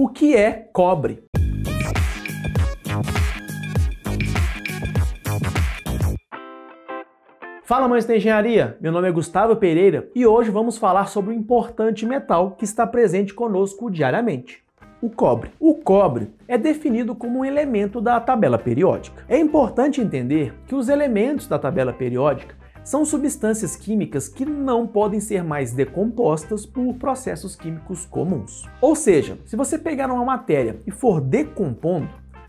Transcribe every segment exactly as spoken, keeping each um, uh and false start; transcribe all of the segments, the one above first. O que é cobre? Fala, amantes da engenharia! Meu nome é Gustavo Pereira e hoje vamos falar sobre um importante metal que está presente conosco diariamente. O cobre. O cobre é definido como um elemento da tabela periódica. É importante entender que os elementos da tabela periódica são substâncias químicas que não podem ser mais decompostas por processos químicos comuns. Ou seja, se você pegar uma matéria e for decompondo,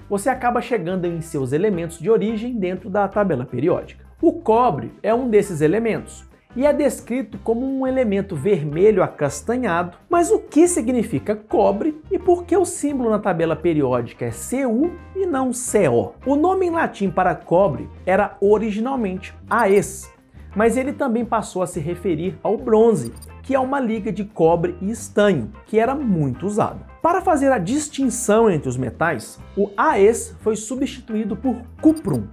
você acaba chegando em seus elementos de origem dentro da tabela periódica. O cobre é um desses elementos e é descrito como um elemento vermelho acastanhado. Mas o que significa cobre e por que o símbolo na tabela periódica é Cu e não Co? O nome em latim para cobre era originalmente Aes, mas ele também passou a se referir ao bronze, que é uma liga de cobre e estanho, que era muito usado. Para fazer a distinção entre os metais, o Aes foi substituído por cuprum,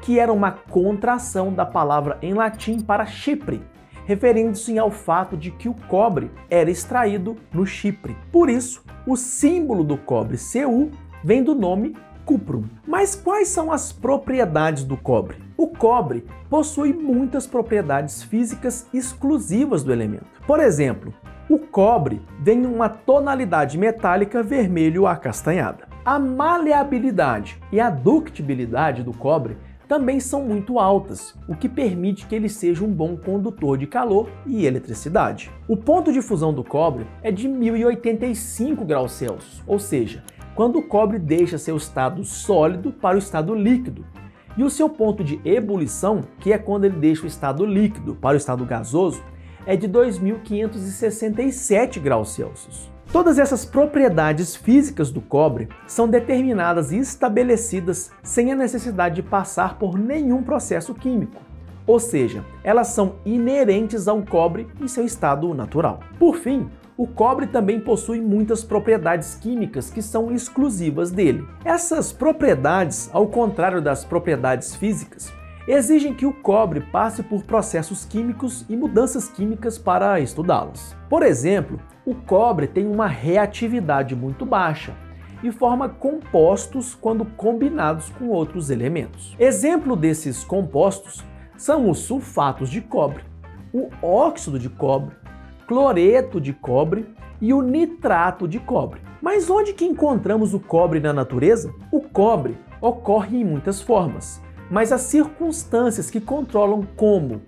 que era uma contração da palavra em latim para Chipre, referindo-se ao fato de que o cobre era extraído no Chipre. Por isso, o símbolo do cobre Cu vem do nome cuprum. Mas quais são as propriedades do cobre? O cobre possui muitas propriedades físicas exclusivas do elemento. Por exemplo, o cobre vem em uma tonalidade metálica vermelho acastanhada. A maleabilidade e a ductibilidade do cobre também são muito altas, o que permite que ele seja um bom condutor de calor e eletricidade. O ponto de fusão do cobre é de mil e oitenta e cinco graus Celsius, ou seja, quando o cobre deixa seu estado sólido para o estado líquido, e o seu ponto de ebulição, que é quando ele deixa o estado líquido para o estado gasoso, é de dois mil quinhentos e sessenta e sete graus Celsius. Todas essas propriedades físicas do cobre são determinadas e estabelecidas sem a necessidade de passar por nenhum processo químico, ou seja, elas são inerentes ao cobre em seu estado natural. Por fim, o cobre também possui muitas propriedades químicas que são exclusivas dele. Essas propriedades, ao contrário das propriedades físicas, exigem que o cobre passe por processos químicos e mudanças químicas para estudá-los. Por exemplo, o cobre tem uma reatividade muito baixa e forma compostos quando combinados com outros elementos. Exemplo desses compostos são os sulfatos de cobre, o óxido de cobre, cloreto de cobre e o nitrato de cobre. Mas onde que encontramos o cobre na natureza? O cobre ocorre em muitas formas, mas as circunstâncias que controlam como,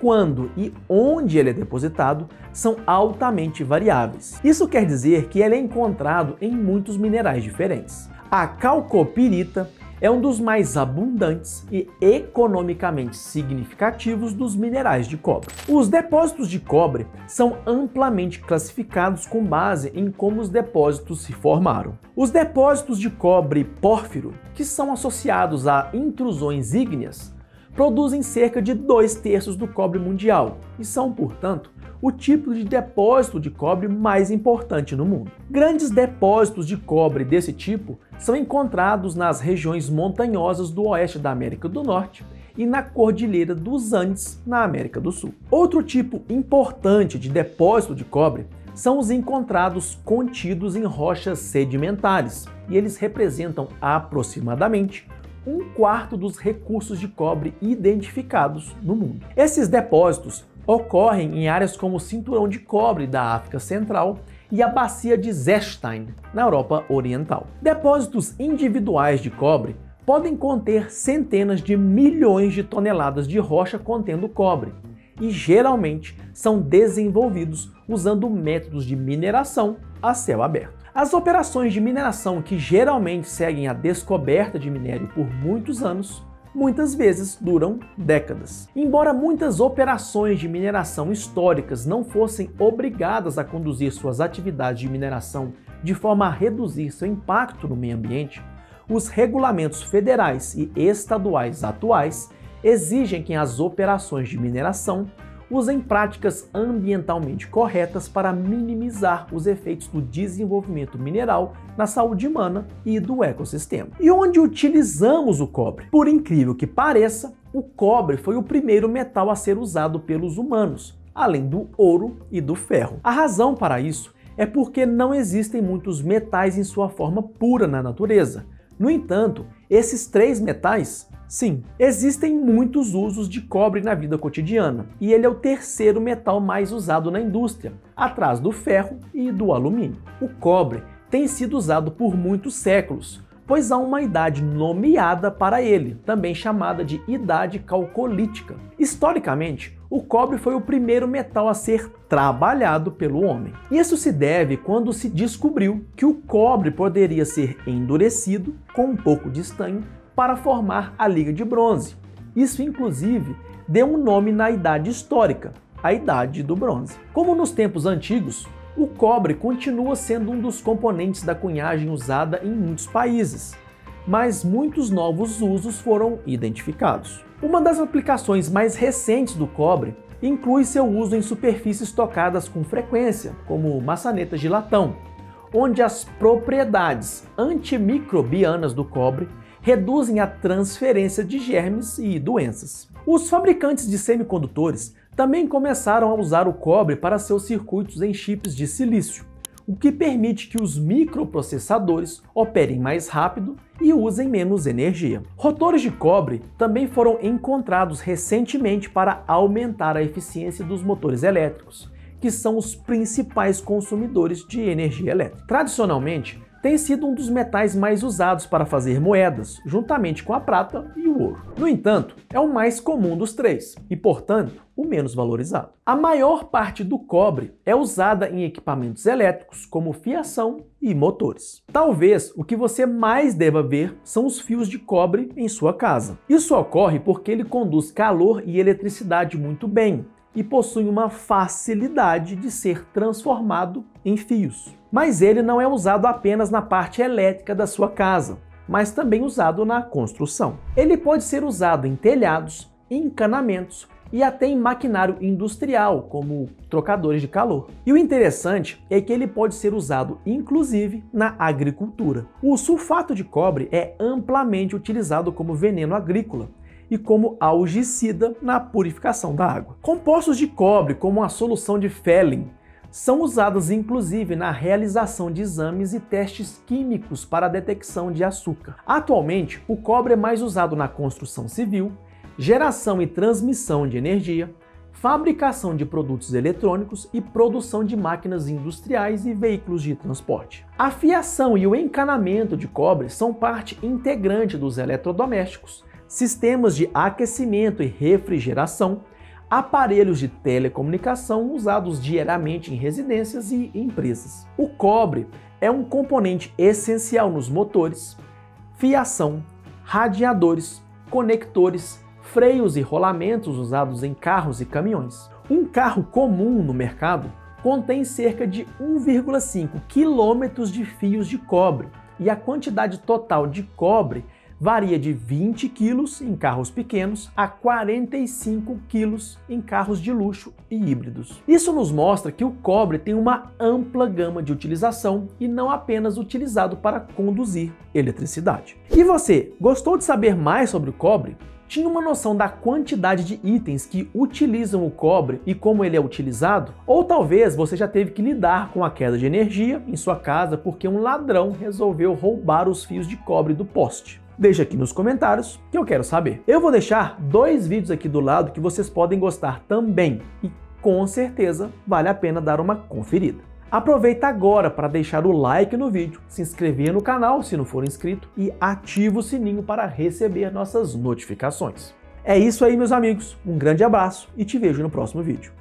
quando e onde ele é depositado são altamente variáveis. Isso quer dizer que ele é encontrado em muitos minerais diferentes. A calcopirita é um dos mais abundantes e economicamente significativos dos minerais de cobre. Os depósitos de cobre são amplamente classificados com base em como os depósitos se formaram. Os depósitos de cobre pórfiro, que são associados a intrusões ígneas, produzem cerca de dois terços do cobre mundial e são, portanto, o tipo de depósito de cobre mais importante no mundo. Grandes depósitos de cobre desse tipo são encontrados nas regiões montanhosas do oeste da América do Norte e na Cordilheira dos Andes, na América do Sul. Outro tipo importante de depósito de cobre são os encontrados contidos em rochas sedimentares, e eles representam aproximadamente um quarto dos recursos de cobre identificados no mundo. Esses depósitos ocorrem em áreas como o Cinturão de Cobre da África Central e a Bacia de Zestein, na Europa Oriental. Depósitos individuais de cobre podem conter centenas de milhões de toneladas de rocha contendo cobre e geralmente são desenvolvidos usando métodos de mineração a céu aberto. As operações de mineração que geralmente seguem a descoberta de minério por muitos anos muitas vezes duram décadas. Embora muitas operações de mineração históricas não fossem obrigadas a conduzir suas atividades de mineração de forma a reduzir seu impacto no meio ambiente, os regulamentos federais e estaduais atuais exigem que as operações de mineração usem práticas ambientalmente corretas para minimizar os efeitos do desenvolvimento mineral na saúde humana e do ecossistema. E onde utilizamos o cobre? Por incrível que pareça, o cobre foi o primeiro metal a ser usado pelos humanos, além do ouro e do ferro. A razão para isso é porque não existem muitos metais em sua forma pura na natureza. No entanto, esses três metais, sim, existem muitos usos de cobre na vida cotidiana, e ele é o terceiro metal mais usado na indústria, atrás do ferro e do alumínio. O cobre tem sido usado por muitos séculos, pois há uma idade nomeada para ele, também chamada de Idade Calcolítica. Historicamente, o cobre foi o primeiro metal a ser trabalhado pelo homem. Isso se deve quando se descobriu que o cobre poderia ser endurecido com um pouco de estanho para formar a liga de bronze. Isso, inclusive, deu um nome na idade histórica, a Idade do Bronze. Como nos tempos antigos, o cobre continua sendo um dos componentes da cunhagem usada em muitos países, mas muitos novos usos foram identificados. Uma das aplicações mais recentes do cobre inclui seu uso em superfícies tocadas com frequência, como maçanetas de latão, onde as propriedades antimicrobianas do cobre reduzem a transferência de germes e doenças. Os fabricantes de semicondutores também começaram a usar o cobre para seus circuitos em chips de silício, o que permite que os microprocessadores operem mais rápido e usem menos energia. Rotores de cobre também foram encontrados recentemente para aumentar a eficiência dos motores elétricos, que são os principais consumidores de energia elétrica. Tradicionalmente, tem sido um dos metais mais usados para fazer moedas, juntamente com a prata e o ouro. No entanto, é o mais comum dos três e, portanto, o menos valorizado. A maior parte do cobre é usada em equipamentos elétricos, como fiação e motores. Talvez o que você mais deva ver são os fios de cobre em sua casa. Isso ocorre porque ele conduz calor e eletricidade muito bem e possui uma facilidade de ser transformado em fios. Mas ele não é usado apenas na parte elétrica da sua casa, mas também usado na construção. Ele pode ser usado em telhados, encanamentos e até em maquinário industrial, como trocadores de calor. E o interessante é que ele pode ser usado, inclusive, na agricultura. O sulfato de cobre é amplamente utilizado como veneno agrícola e como algicida na purificação da água. Compostos de cobre, como a solução de Fehling, são usadas inclusive na realização de exames e testes químicos para a detecção de açúcar. Atualmente, o cobre é mais usado na construção civil, geração e transmissão de energia, fabricação de produtos eletrônicos e produção de máquinas industriais e veículos de transporte. A fiação e o encanamento de cobre são parte integrante dos eletrodomésticos, sistemas de aquecimento e refrigeração, aparelhos de telecomunicação usados diariamente em residências e empresas. O cobre é um componente essencial nos motores, fiação, radiadores, conectores, freios e rolamentos usados em carros e caminhões. Um carro comum no mercado contém cerca de um vírgula cinco quilômetros de fios de cobre, e a quantidade total de cobre varia de vinte quilos em carros pequenos a quarenta e cinco quilos em carros de luxo e híbridos. Isso nos mostra que o cobre tem uma ampla gama de utilização e não apenas utilizado para conduzir eletricidade. E você, gostou de saber mais sobre o cobre? Tinha uma noção da quantidade de itens que utilizam o cobre e como ele é utilizado? Ou talvez você já teve que lidar com a queda de energia em sua casa porque um ladrão resolveu roubar os fios de cobre do poste? Deixa aqui nos comentários que eu quero saber. Eu vou deixar dois vídeos aqui do lado que vocês podem gostar também e com certeza vale a pena dar uma conferida. Aproveita agora para deixar o like no vídeo, se inscrever no canal se não for inscrito e ativa o sininho para receber nossas notificações. É isso aí, meus amigos, um grande abraço e te vejo no próximo vídeo.